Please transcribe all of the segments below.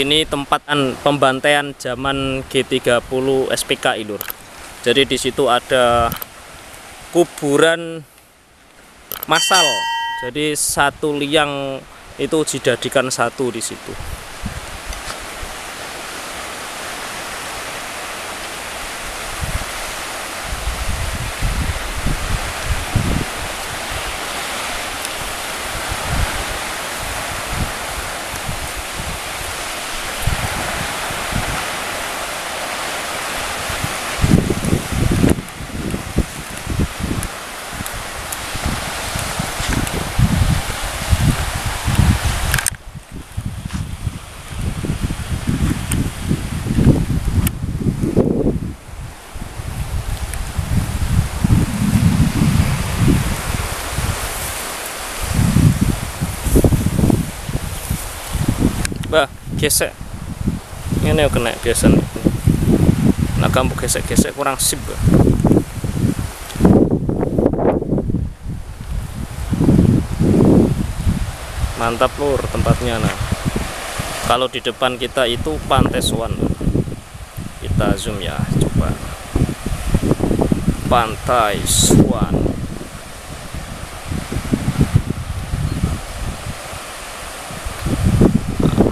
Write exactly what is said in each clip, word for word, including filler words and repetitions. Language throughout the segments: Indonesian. Ini tempat pembantaian zaman G tiga puluh S P K I, Lur. Jadi di situ ada kuburan massal. Jadi satu liang itu dijadikan satu di situ. Bah, gesek. Ini kena biasa. Nah, kamu gesek-gesek kurang sip, bah. Mantap, Lur, tempatnya. Nah, kalau di depan kita itu Pantai Swan. Kita zoom ya, coba. Pantai Swan.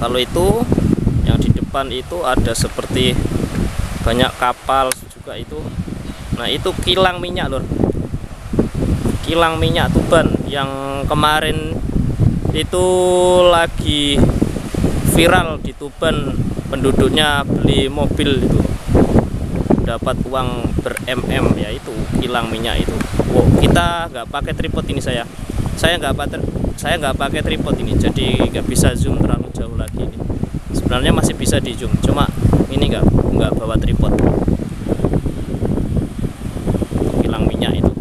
Kalau itu yang di depan itu ada seperti banyak kapal juga itu. Nah, itu kilang minyak, Lur. Kilang minyak Tuban yang kemarin itu lagi viral di Tuban, penduduknya beli mobil itu dapat uang ber M M, yaitu kilang minyak itu. Wow, kita nggak pakai tripod ini saya. Saya nggak pakai saya nggak pakai tripod ini, jadi nggak bisa zoom terlalu jauh lagi ini. Sebenarnya masih bisa di zoom, cuma ini nggak nggak bawa tripod. Kilang minyak itu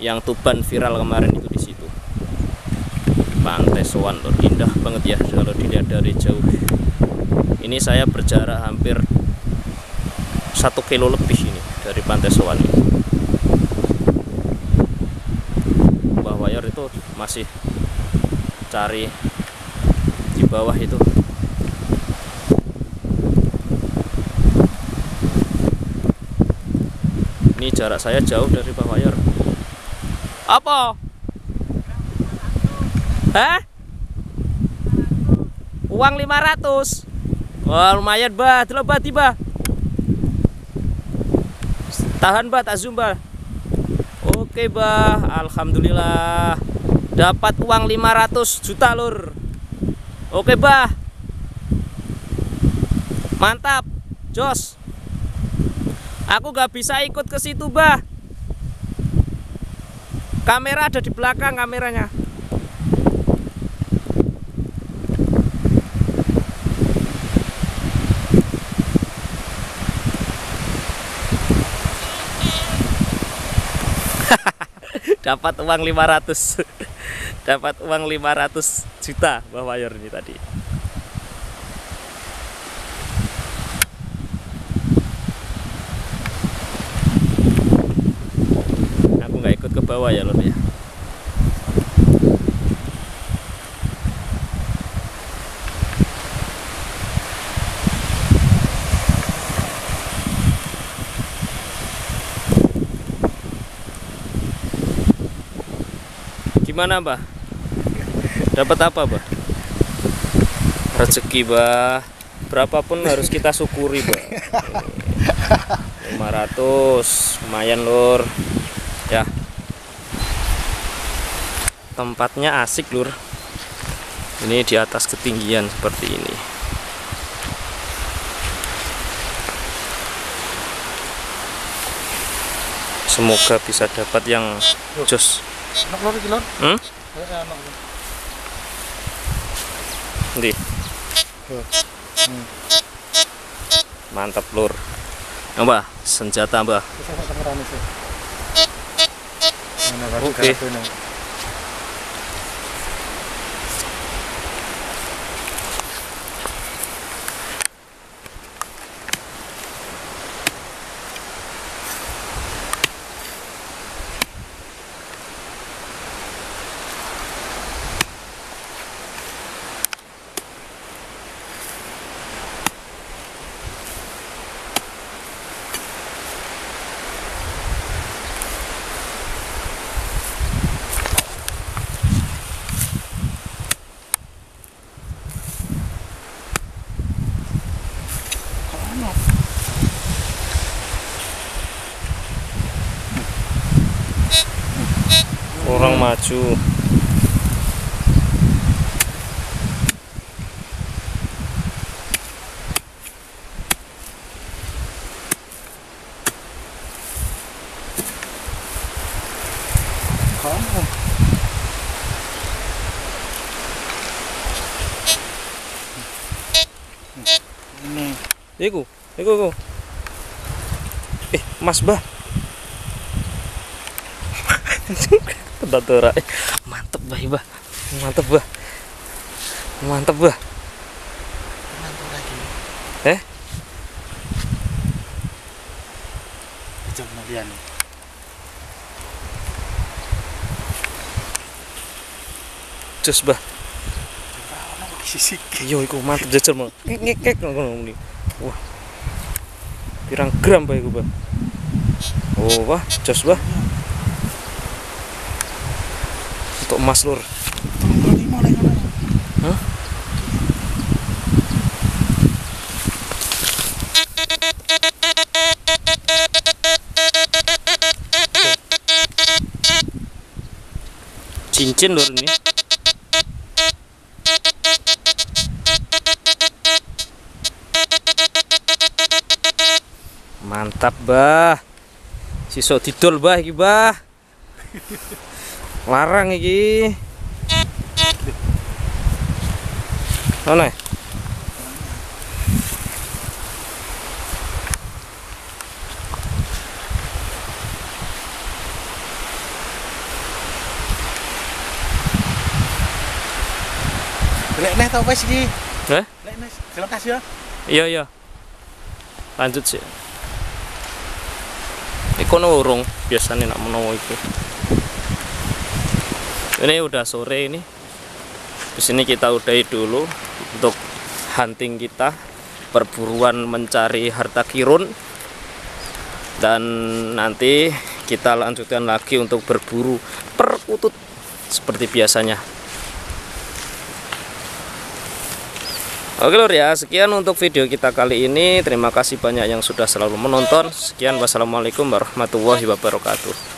yang Tuban viral kemarin itu di situ. Pantai Swan, Lur, indah banget ya kalau dilihat dari jauh. Ini saya berjarak hampir satu kilo lebih ini dari Pantai Swan ini. Mbah Wayor itu masih cari di bawah itu. Ini jarak saya jauh dari Mbah Wayor. Apa? Hah? Uang lima ratus. Wah, lumayan, Mbah. Delok, Mbah, tiba. Tahan, Mbah, tak zoom, Mbah. Oke, Mbah. Alhamdulillah. Dapat uang lima ratus juta, Lur. Oke, Bah. Mantap, jos. Aku gak bisa ikut ke situ, Bah. Kamera ada di belakang kameranya. Dapat uang lima ratus. Dapat uang lima ratus juta Mbah Wayor ini tadi. Aku nggak ikut ke bawah ya, Lur ya. Gimana, Mbah? Dapat apa, Bah? Rezeki, Bah. Berapapun harus kita syukuri, Bah. lima ratus, lumayan, Lur. Ya. Tempatnya asik, Lur. Ini di atas ketinggian seperti ini. Semoga bisa dapat yang jos. Hmm? Di. Mantap, Lur. Mbah, senjata, Mbah. Oke. orang maju. Iku, iku, iku. Eh, Mas Bah. Tentara. Mantep Bah, Bah. Mantep Bah. Mantep Bah. Mantap lagi. Eh? Jam kemudian. Cus Bah. Yo, iku mantep jejer mong. Ngekek ngono muni. Wah, pirang gram Pak iku, Pak. Oh, wah, jos, Pak. Untuk emas, Lur. Hah? Cincin, Lur, ini. Mantap Bah. Sisok didol Bah iki Bah. Larang iki. Ono. Lek neh to wis iki. Heh? Lek Mas, delok kas ya. Iya iya. Lanjut sih. Iku nurung biasanya nak menawa itu. Ini udah sore ini. Di sini kita udahi dulu untuk hunting kita, perburuan mencari harta karun, dan nanti kita lanjutkan lagi untuk berburu perkutut seperti biasanya. Oke Lur ya, sekian untuk video kita kali ini. Terima kasih banyak yang sudah selalu menonton. Sekian, wassalamualaikum warahmatullahi wabarakatuh.